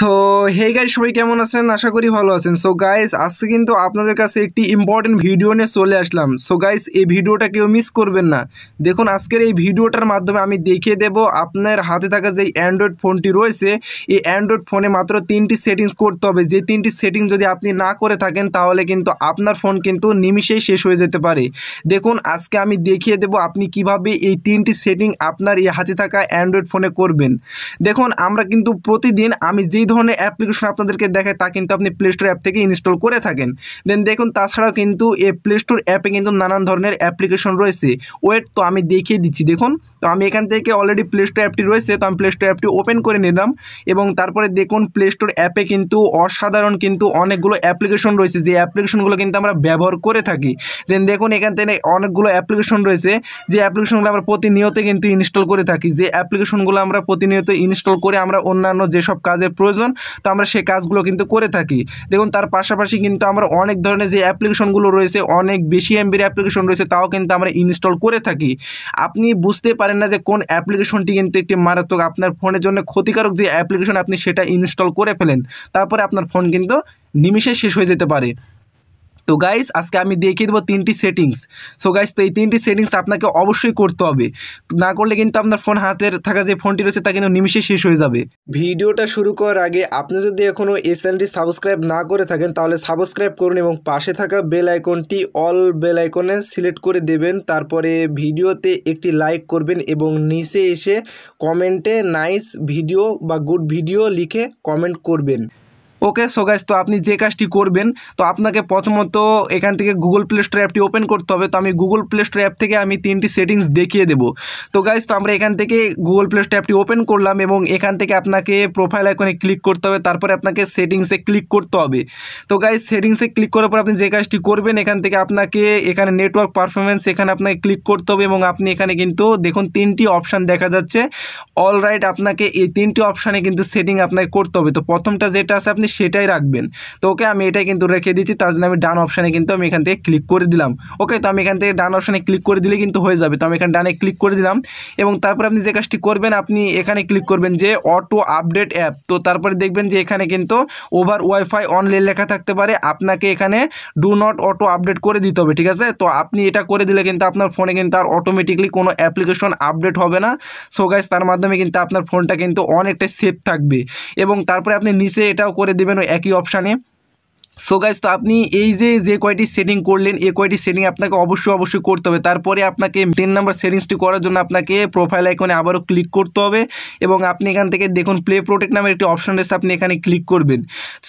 So hey guys, সবাই কেমন আছেন? আশা করি ভালো আছেন। সো গাইস, আজকে কিন্তু আপনাদের কাছে একটি ইম্পর্টেন্ট ভিডিও নিয়ে চলে আসলাম। সো গাইস, এই ভিডিওটা কেউ মিস করবেন না। দেখুন, আজকের এই ভিডিওটার মাধ্যমে আমি দেখিয়ে দেব আপনার হাতে থাকা যে অ্যান্ড্রয়েড ফোনটি রয়েছে, এই অ্যান্ড্রয়েড ফোনে মাত্র 3টি সেটিংস করতে হবে। যে 3টি সেটিংস যদি আপনি না করে থাকেন তাহলে কিন্তু আপনার ফোন কিন্তু নিমিষেই শেষ হয়ে যেতে পারে। দেখুন, আজকে আমি দেখিয়ে দেব আপনি কিভাবে এই 3টি সেটিং আপনার এই হাতে থাকা অ্যান্ড্রয়েড ফোনে করবেন। দেখুন, আমরা কিন্তু প্রতিদিন আমি যে ধরনের অ্যাপ্লিকেশন আপনাদেরকে দেখায় তা কিন্তু আপনি প্লে স্টোর অ্যাপ থেকে ইনস্টল করে থাকেন। দেন দেখুন, তাছাড়াও কিন্তু এই প্লে স্টোর অ্যাপে কিন্তু নানান ধরনের অ্যাপ্লিকেশন রয়েছে। ওয়েট, তো আমি দেখিয়ে দিচ্ছি। দেখুন, তো আমি এখান থেকে অলরেডি প্লে স্টোর অ্যাপটি রয়েছে, তো আমি প্লে স্টোর অ্যাপটি ওপেন করে নিলাম। এবং তারপরে দেখুন, প্লে স্টোর অ্যাপে কিন্তু অসাধারণ কিন্তু অনেকগুলো অ্যাপ্লিকেশন রয়েছে, যে অ্যাপ্লিকেশনগুলো কিন্তু আমরা ব্যবহার করে থাকি। দেন দেখুন, এখান থেকে অনেকগুলো অ্যাপ্লিকেশন রয়েছে, যে অ্যাপ্লিকেশনগুলো আমরা প্রতিনিয়ত কিন্তু ইনস্টল করে থাকি। যে অ্যাপ্লিকেশনগুলো আমরা প্রতিনিয়ত ইনস্টল করে আমরা অন্যান্য যেসব কাজের প্রয়োজন তো আমরা সেই কাজগুলো কিন্তু করে থাকি। দেখুন, তার পাশাপাশি কিন্তু আমরা অনেক ধরনের যে অ্যাপ্লিকেশনগুলো রয়েছে, অনেক বেশি এমবির অ্যাপ্লিকেশন রয়েছে, তাও কিন্তু আমরা ইনস্টল করে থাকি। আপনি বুঝতে পারেন না যে কোন অ্যাপ্লিকেশনটি কিন্তু একটি মারাত্মক আপনার ফোনের জন্য ক্ষতিকারক যে অ্যাপ্লিকেশন, আপনি সেটা ইনস্টল করে ফেলেন, তারপরে আপনার ফোন কিন্তু নিমিষে শেষ হয়ে যেতে পারে। তো গাইস, আজকে আমি দেখিয়ে দেবো 3টি সেটিংস। সো গাইস, তো এই 3টি সেটিংস আপনাকে অবশ্যই করতে হবে, না করলে কিন্তু আপনার ফোন হাতের থাকা যে ফোনটি রয়েছে তা কিন্তু নিমিষে শেষ হয়ে যাবে। ভিডিওটা শুরু করার আগে আপনি যদি এখনও এই চ্যানেলটি সাবস্ক্রাইব না করে থাকেন তাহলে সাবস্ক্রাইব করুন এবং পাশে থাকা বেল আইকনটি অল বেল আইকনে সিলেক্ট করে দেবেন। তারপরে ভিডিওতে একটি লাইক করবেন এবং নিচে এসে কমেন্টে নাইস ভিডিও বা গুড ভিডিও লিখে কমেন্ট করবেন। ওকে, সো গাইস, তো আপনি যে কাজটি করবেন, তো আপনাকে প্রথমত এখান থেকে গুগল প্লে স্টোর অ্যাপটি ওপেন করতে হবে। তো আমি গুগল প্লে স্টোর অ্যাপ থেকে আমি 3টি সেটিংস দেখিয়ে দেবো। তো গাইস, তো আমরা এখান থেকে গুগল প্লে স্টোর অ্যাপটি ওপেন করলাম এবং এখান থেকে আপনাকে প্রোফাইল আইকনে ক্লিক করতে হবে। তারপরে আপনাকে সেটিংসে ক্লিক করতে হবে। তো গাইস, সেটিংসে ক্লিক করার পর আপনি যে কাজটি করবেন, এখান থেকে আপনাকে এখানে নেটওয়ার্ক পারফরমেন্স এখানে আপনাকে ক্লিক করতে হবে। এবং আপনি এখানে কিন্তু দেখুন 3টি অপশান দেখা যাচ্ছে। অলরাইট, আপনাকে এই 3টি অপশানে কিন্তু সেটিং আপনাকে করতে হবে। তো প্রথমটা যেটা আছে আপনি সেটাই রাখবেন। তো ওকে, আমি এটাই কিন্তু রেখে দিচ্ছি, তার জন্য আমি ডান অপশানে কিন্তু আমি এখান থেকে ক্লিক করে দিলাম। ওকে, তো আমি এখান থেকে ডান অপশানে ক্লিক করে দিলে কিন্তু হয়ে যাবে। তো আমি এখানে ডানে ক্লিক করে দিলাম এবং তারপর আপনি যে কাজটি করবেন, আপনি এখানে ক্লিক করবেন যে অটো আপডেট অ্যাপ। তো তারপরে দেখবেন যে এখানে কিন্তু ওভার ওয়াইফাই অনলি লেখা থাকতে পারে, আপনাকে এখানে ডু নট অটো আপডেট করে দিতে হবে। ঠিক আছে, তো আপনি এটা করে দিলে কিন্তু আপনার ফোনে কিন্তু আর অটোমেটিকলি কোনো অ্যাপ্লিকেশন আপডেট হবে না। সো গাইস, তার মাধ্যমে কিন্তু আপনার ফোনটা কিন্তু অনেকটাই সেফ থাকবে। এবং তারপরে আপনি নিচে এটাও করে দেবেন ওই একই অপশানে। সো গাইস, তো আপনি এই যে যে কয়টি সেটিং করলেন, এই কয়টি সেটিং আপনাকে অবশ্যই করতে হবে। তারপরে আপনাকে 3 নম্বর সেটিংসটি করার জন্য আপনাকে প্রোফাইল আইকনে আবারও ক্লিক করতে হবে। এবং আপনি এখান থেকে দেখুন প্লে প্রোটেক্ট নামের একটি অপশন রয়েছে, আপনি এখানে ক্লিক করবেন।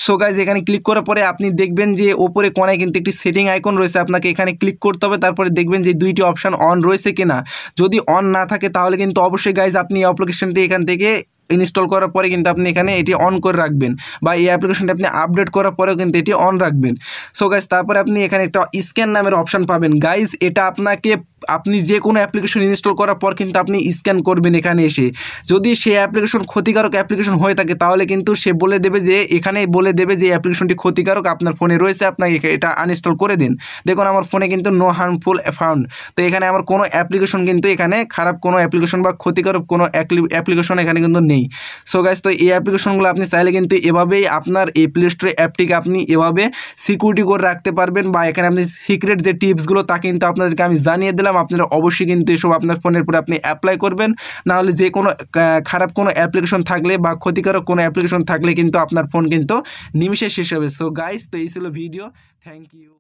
সো গাইস, এখানে ক্লিক করার পরে আপনি দেখবেন যে ওপরে কোণায় কিন্তু একটি সেটিং আইকন রয়েছে, আপনাকে এখানে ক্লিক করতে হবে। তারপরে দেখবেন যে 2টি অপশান অন রয়েছে কিনা। যদি অন না থাকে তাহলে কিন্তু অবশ্যই গাইস আপনি অ্যাপ্লিকেশনটি এখান থেকে ইনস্টল করার পরে কিন্তু আপনি এখানে এটি অন করে রাখবেন, বা এই অ্যাপ্লিকেশনটি আপনি আপডেট করার পরেও কিন্তু এটি অন রাখবেন। সো গাইস, তারপরে আপনি এখানে একটা স্ক্যান নামের অপশান পাবেন। গাইস, এটা আপনাকে আপনি যে কোনো অ্যাপ্লিকেশন ইনস্টল করার পর কিন্তু আপনি স্ক্যান করবেন এখানে এসে। যদি সেই অ্যাপ্লিকেশন ক্ষতিকারক অ্যাপ্লিকেশন হয়ে থাকে তাহলে কিন্তু সে বলে দেবে যে এখানে বলে দেবে যে অ্যাপ্লিকেশনটি ক্ষতিকারক আপনার ফোনে রয়েছে, আপনাকে এটা আনইনস্টল করে দিন। দেখুন, আমার ফোনে কিন্তু নো হার্মফুল ফাউন্ড। তো এখানে আমার কোনো অ্যাপ্লিকেশন কিন্তু এখানে খারাপ কোনো অ্যাপ্লিকেশন বা ক্ষতিকারক কোনো অ্যাপ্লিকেশন এখানে কিন্তু নেই। সো গাইস, তো এই অ্যাপ্লিকেশনগুলো আপনি চাইলে কিন্তু এভাবেই আপনার এই প্লে স্টোরে অ্যাপটিকে আপনি এভাবে সিকিউরিটি করে রাখতে পারবেন। বা এখানে আপনি সিক্রেট যে টিপসগুলো তা কিন্তু আপনাদেরকে আমি জানিয়ে দিলাম। আপনারা অবশ্যই কিন্তু এসব আপনার ফোনের পরে আপনি অ্যাপ্লাই করবেন, নাহলে যে কোনো খারাপ কোনো অ্যাপ্লিকেশন থাকলে বা ক্ষতিকারক কোনো অ্যাপ্লিকেশন থাকলে কিন্তু আপনার ফোন কিন্তু নিমিষে শেষ হবে। সো গাইস, তো এই ছিল ভিডিও। Thank you.